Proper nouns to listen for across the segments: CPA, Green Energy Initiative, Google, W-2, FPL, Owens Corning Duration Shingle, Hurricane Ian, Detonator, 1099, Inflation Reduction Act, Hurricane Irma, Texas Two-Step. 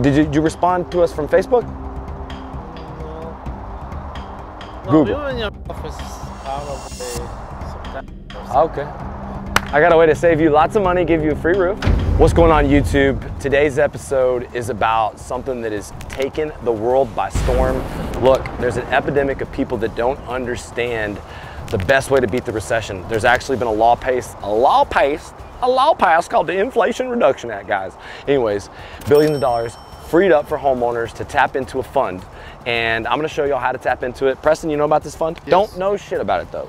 Did you respond to us from Facebook? No. Google. No, we were in your office probably September or something. Okay. I got a way to save you lots of money, give you a free roof. What's going on, YouTube? Today's episode is about something that has taken the world by storm. Look, there's an epidemic of people that don't understand the best way to beat the recession. There's actually been a law passed called the Inflation Reduction Act, guys. Anyways, billions of dollars freed up for homeowners to tap into a fund. And I'm gonna show y'all how to tap into it. Preston, you know about this fund? Yes. Don't know shit about it though.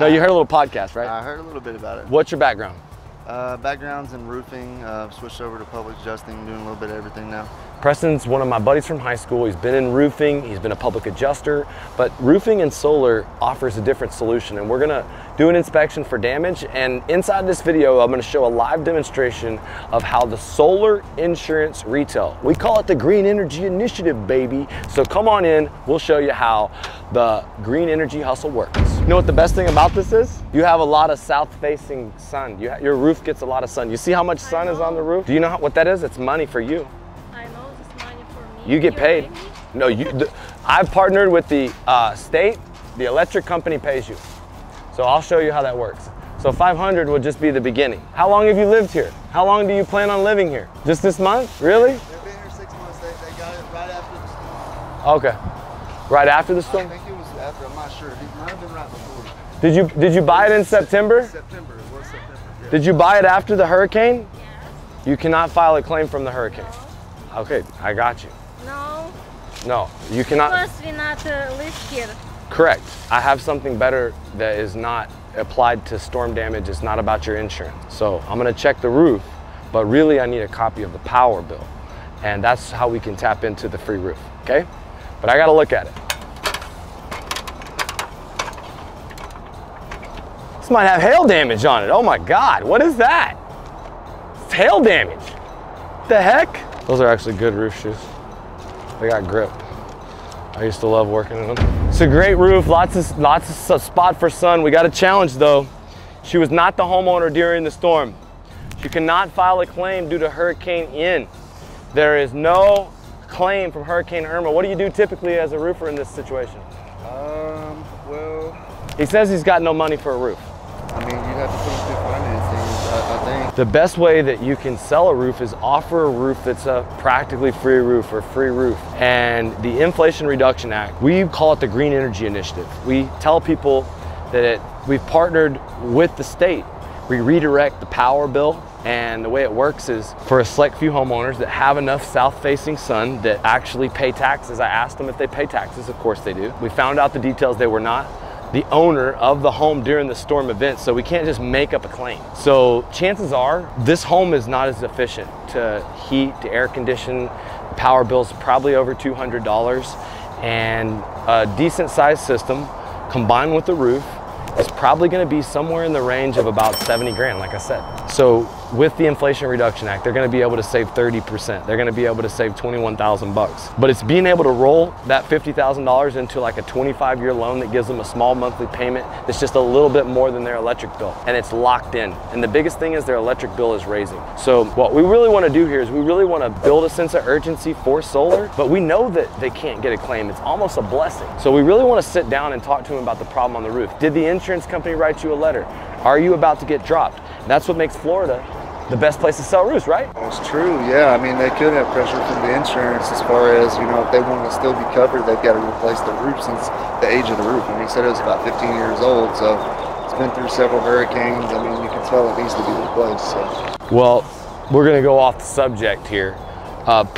No, you heard a little podcast, right? I heard a little bit about it. What's your background? Backgrounds in roofing, switched over to public adjusting, doing a little bit of everything now. Preston's one of my buddies from high school. He's been in roofing, he's been a public adjuster, but roofing and solar offers a different solution, and we're gonna do an inspection for damage, and inside this video, I'm gonna show a live demonstration of how the solar insurance retail. We call it the Green Energy Initiative, baby. So come on in, we'll show you how the green energy hustle works. You know what the best thing about this is? You have a lot of south-facing sun. Your roof gets a lot of sun. You see how much sun is on the roof? Do you know what that is? It's money for you. I know, it's money for me. You get paid. No, I've partnered with the state. The electric company pays you. So I'll show you how that works. So 500 will just be the beginning. How long have you lived here? How long do you plan on living here? Just this month? Really? They've been here 6 months. They got it right after the storm. Okay. Right after the storm? I think it was after, I'm not sure. It might have been right before. Did you buy it in September? September. It was September. Yeah. Did you buy it after the hurricane? Yes. You cannot file a claim from the hurricane? No. Okay, I got you. No. No, you cannot. Because we not live here. Correct. I have something better that is not applied to storm damage. It's not about your insurance. So I'm going to check the roof, but really I need a copy of the power bill. And that's how we can tap into the free roof, okay? But I got to look at it. This might have hail damage on it. Oh my God, what is that? It's hail damage. What the heck? Those are actually good roof shoes. They got grip. I used to love working in them. It's a great roof, lots of spot for sun. We got a challenge though. She was not the homeowner during the storm. She cannot file a claim due to Hurricane Ian. There is no claim from Hurricane Irma. What do you do typically as a roofer in this situation? Well... He says he's got no money for a roof. I mean, you have to put him through financing, I think. The best way that you can sell a roof is offer a roof that's a practically free roof or free roof. And the Inflation Reduction Act, we call it the Green Energy Initiative. We tell people that we've partnered with the state. We redirect the power bill, and the way it works is for a select few homeowners that have enough south-facing sun that actually pay taxes. I asked them if they pay taxes, of course they do. We found out the details they were not the owner of the home during the storm event, so we can't just make up a claim. So chances are this home is not as efficient to heat, to air condition. Power bill's probably over $200, and a decent sized system combined with the roof is probably going to be somewhere in the range of about 70 grand, like I said. So with the Inflation Reduction Act, they're going to be able to save 30%. They're going to be able to save 21,000 bucks. But it's being able to roll that $50,000 into like a 25-year loan that gives them a small monthly payment that's just a little bit more than their electric bill, and it's locked in. And the biggest thing is their electric bill is raising. So what we really want to do here is we really want to build a sense of urgency for solar, but we know that they can't get a claim. It's almost a blessing. So we really want to sit down and talk to them about the problem on the roof. Did the insurance company write you a letter? Are you about to get dropped? And that's what makes Florida the best place to sell roofs, right? That's true, yeah. I mean, they could have pressure from the insurance as far as, you know, if they want to still be covered, they've got to replace the roof since the age of the roof. I mean, he said it was about 15 years old, so it's been through several hurricanes. I mean, you can tell it needs to be replaced, so. Well, we're gonna go off the subject here.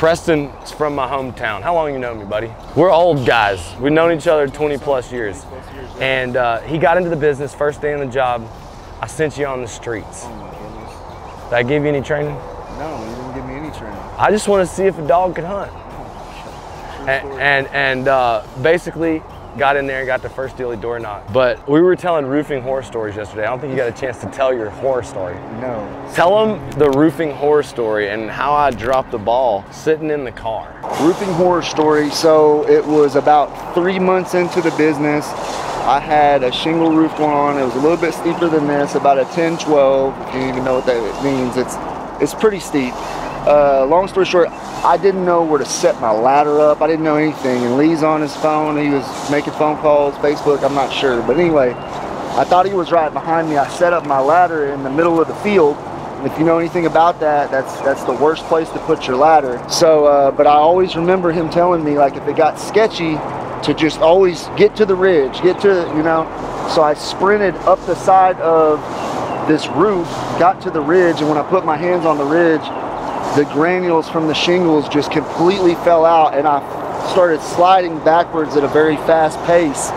Preston's from my hometown. How long you known me, buddy? We're old guys. We've known each other 20 plus years. And he got into the business, first day on the job, I sent you on the streets. Oh my goodness. Did I give you any training? No, you didn't give me any training. I just want to see if a dog could hunt. Oh, and basically got in there and got the first daily door knock. But we were telling roofing horror stories yesterday. I don't think you got a chance to tell your horror story. No. Tell them the roofing horror story and how I dropped the ball sitting in the car. Roofing horror story. So it was about 3 months into the business. I had a shingle roof going on. It was a little bit steeper than this, about a 10-12. If you even know what that means, it's pretty steep. Long story short, I didn't know where to set my ladder up. I didn't know anything. And Lee's on his phone. He was making phone calls, Facebook, I'm not sure. But anyway, I thought he was right behind me. I set up my ladder in the middle of the field. If you know anything about that, that's the worst place to put your ladder. So, but I always remember him telling me, like, if it got sketchy, to just always get to the ridge, get to, you know. So I sprinted up the side of this roof, got to the ridge, and when I put my hands on the ridge, the granules from the shingles just completely fell out, and I started sliding backwards at a very fast pace.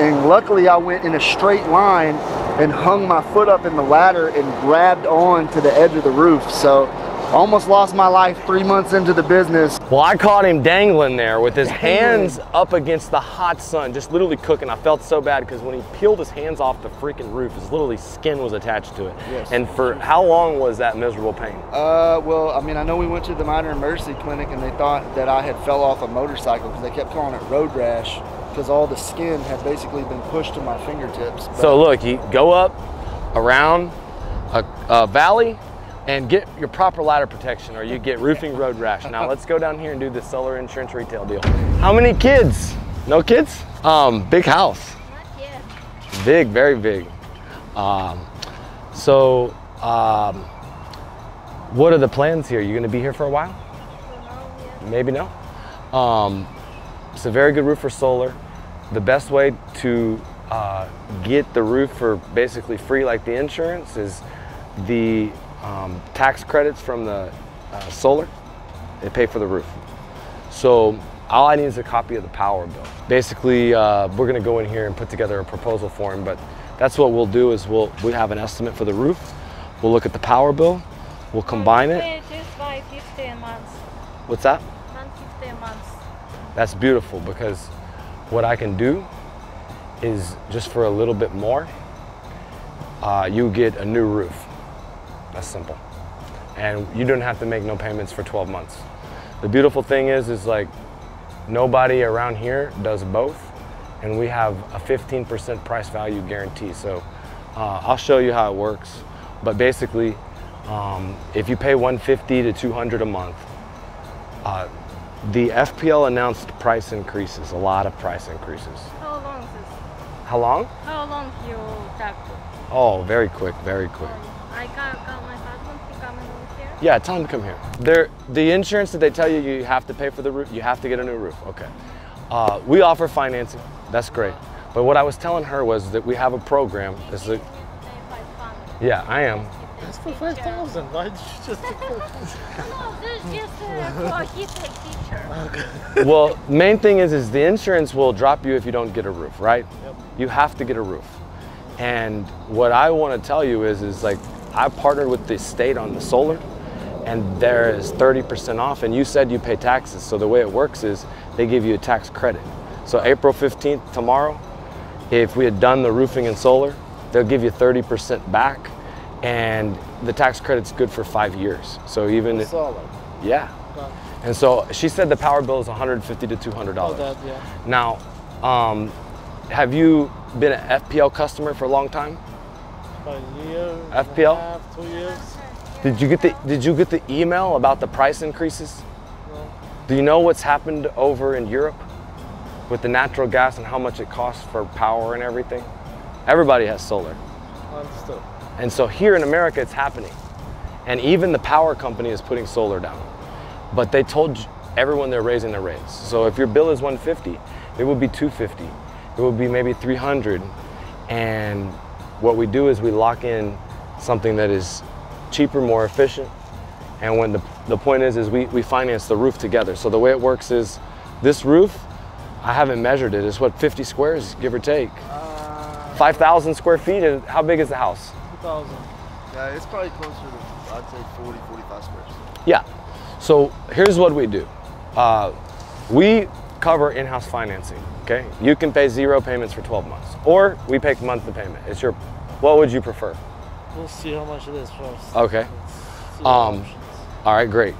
And luckily I went in a straight line and hung my foot up in the ladder and grabbed on to the edge of the roof. So almost lost my life 3 months into the business. Well, I caught him dangling there with his hands up against the hot sun, just literally cooking. I felt so bad because when he peeled his hands off the freaking roof, his literally skin was attached to it. Yes. And for how long was that miserable pain? Well, I mean, I know we went to the minor emergency clinic and they thought that I had fell off a motorcycle because they kept calling it road rash, because all the skin had basically been pushed to my fingertips. But so look, you go up around a valley and get your proper ladder protection or you get roofing road rash. Now let's go down here and do the solar insurance retail deal. How many kids? No kids? Big house. Not yet. Big, very big. What are the plans here? You gonna be here for a while? Maybe no. It's a very good roof for solar. The best way to get the roof for basically free, like the insurance, is the tax credits from the solar. They pay for the roof. So all I need is a copy of the power bill. Basically, we're gonna go in here and put together a proposal for him, but that's what we'll do is we'll have an estimate for the roof. We'll look at the power bill. We'll combine it. Just by 15 months. What's that? 15 months. That's beautiful, because what I can do is just for a little bit more, you get a new roof. That's simple. And you don't have to make no payments for 12 months. The beautiful thing is like nobody around here does both, and we have a 15% price value guarantee. So I'll show you how it works. But basically, if you pay $150 to $200 a month, the FPL announced price increases, a lot of price increases. How long is this? How long? How long you talk to? Oh, very quick, very quick. I got my husband to come over here? Yeah, tell him to come here. The insurance that they tell you you have to pay for the roof, you have to get a new roof, okay. We offer financing, that's great. But what I was telling her was that we have a program. It's a, yeah, I am. That's for 5,000. I just. No, this is just for his teacher. Well, main thing is the insurance will drop you if you don't get a roof, right? Yep. You have to get a roof. And what I want to tell you is like I partnered with the state on the solar, and there is 30% off. And you said you pay taxes, so the way it works is they give you a tax credit. So April 15th, tomorrow, if we had done the roofing and solar, they'll give you 30% back. And the tax credit's good for 5 years. So even if, yeah. Okay. And so she said the power bill is $150 to $200. Oh, that, yeah. Now, have you been an FPL customer for a long time? A year. FPL. And a half, 2 years. Did you get the email about the price increases? No. Do you know what's happened over in Europe with the natural gas and how much it costs for power and everything? Everybody has solar. Understood. And so here in America, it's happening. And even the power company is putting solar down. But they told everyone they're raising their rates. So if your bill is $150, it will be $250. It will be maybe $300. And what we do is we lock in something that is cheaper, more efficient. And when the point is we finance the roof together. So the way it works is this roof, I haven't measured it. It's what, 50 squares, give or take. 5,000 square feet, and how big is the house? 1,000. Yeah, it's probably closer to, I'd say 40, 45 squares. Yeah, so here's what we do. We cover in-house financing, okay? You can pay zero payments for 12 months, or we pay monthly payment. It's your, what would you prefer? We'll see how much it is first. Okay. All right, great.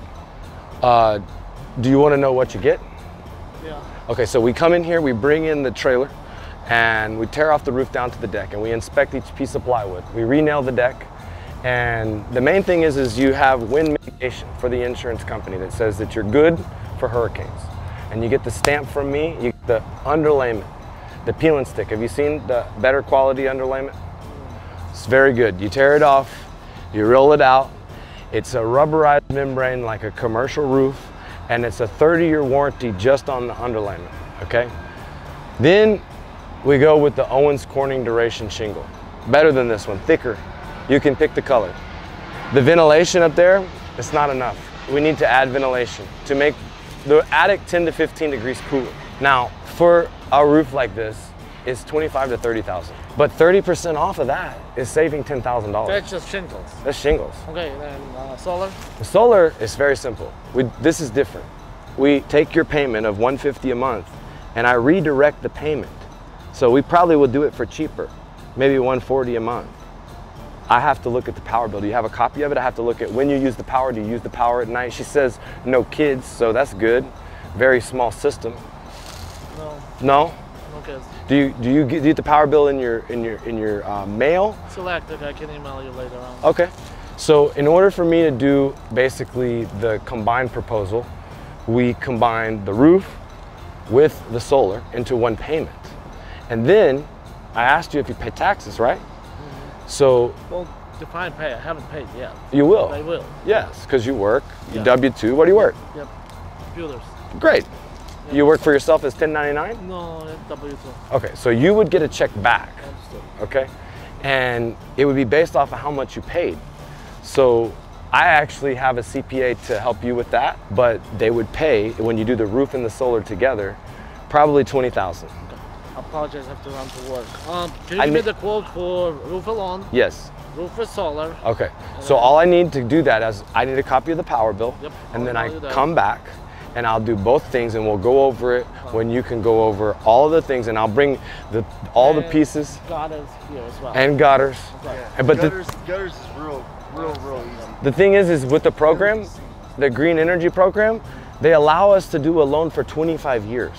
Do you want to know what you get? Yeah. Okay, so we come in here, we bring in the trailer, and we tear off the roof down to the deck, and we inspect each piece of plywood. We re-nail the deck, And the main thing is you have wind mitigation for the insurance company that says that you're good for hurricanes. And you get the stamp from me, you get the underlayment, the peel and stick. Have you seen the better quality underlayment? It's very good. You tear it off, you roll it out. It's a rubberized membrane like a commercial roof, and it's a 30-year warranty just on the underlayment, okay? Then we go with the Owens Corning Duration Shingle. Better than this one, thicker. You can pick the color. The ventilation up there, it's not enough. We need to add ventilation to make the attic 10 to 15 degrees cooler. Now, for a roof like this, it's 25 to 30,000. But 30% off of that is saving $10,000. That's just shingles. That's shingles. Okay, then solar? The solar is very simple. This is different. We take your payment of $150 a month and I redirect the payment. So we probably will do it for cheaper, maybe $140 a month. I have to look at the power bill. Do you have a copy of it? I have to look at when you use the power. Do you use the power at night? She says no kids, so that's good. Very small system. No. No? No kids. Do you get the power bill in your mail? Selected. I can email you later on. Okay. So in order for me to do basically the combined proposal, we combine the roof with the solar into one payment, and then I asked you if you pay taxes, right? So, well, define pay, I haven't paid yet. You will? I will. Yes, because you work, you yeah. W-2, what do you work? Yep, computers. Great. Yep. You work for yourself as 1099? No, it's W-2. Okay, so you would get a check back, okay? And it would be based off of how much you paid. So I actually have a CPA to help you with that, but they would pay, when you do the roof and the solar together, probably $20,000. I apologize, I have to run to work. Can you give me the quote for roof alone? Yes. Roof for solar. Okay. So all I need to do that is I need a copy of the power bill. Yep. And then I come back and I'll do both things and we'll go over it when you can go over all the things and I'll bring the all the pieces. Gutters here as well. And gutters. Okay. Yeah. But gutters is real easy. The thing is with the program, the Green Energy program, they allow us to do a loan for 25 years.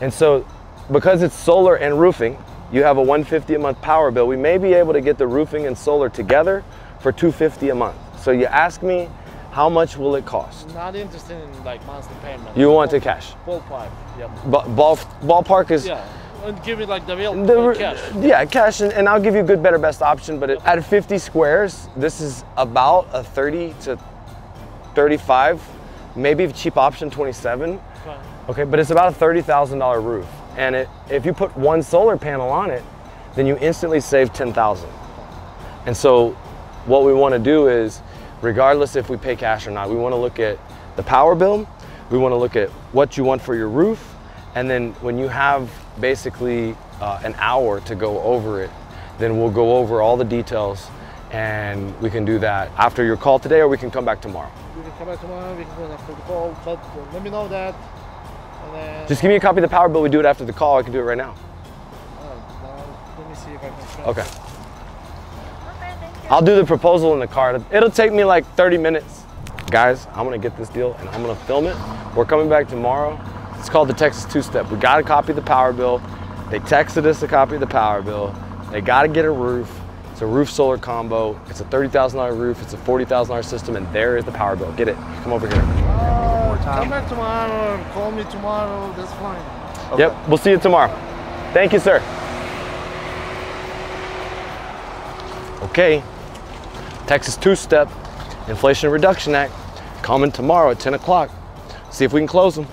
And so because it's solar and roofing, you have a $150 a month power bill. We may be able to get the roofing and solar together for $250 a month. So you ask me, how much will it cost? Not interested in like monthly payment. You want the cash? Ballpark, yeah. Ballpark is? Yeah, and give me like the real cash. Yeah, cash, and I'll give you good, better, best option, but at 50 squares, this is about a 30 to 35, maybe a cheap option, 27. Right. Okay, but it's about a $30,000 roof. And if you put one solar panel on it, then you instantly save $10,000. And so what we want to do is, regardless if we pay cash or not, we want to look at the power bill, we want to look at what you want for your roof, and then when you have basically an hour to go over it, then we'll go over all the details and we can do that after your call today, or we can come back tomorrow. We can come back tomorrow, we can do it after the call, but let me know that. Just give me a copy of the power bill. We do it after the call. I can do it right now. Let me see if I can. Okay. I'll do the proposal in the car. It'll take me like 30 minutes. Guys, I'm going to get this deal and I'm going to film it. We're coming back tomorrow. It's called the Texas Two-Step. We got a copy of the power bill. They texted us a copy of the power bill. They got to get a roof. It's a roof solar combo. It's a $30,000 roof. It's a $40,000 system. And there is the power bill. Get it. Come over here. Come back tomorrow, call me tomorrow, that's fine. Okay. Yep, we'll see you tomorrow. Thank you, sir. Okay, Texas Two-Step, Inflation Reduction Act, coming tomorrow at 10 o'clock. See if we can close them.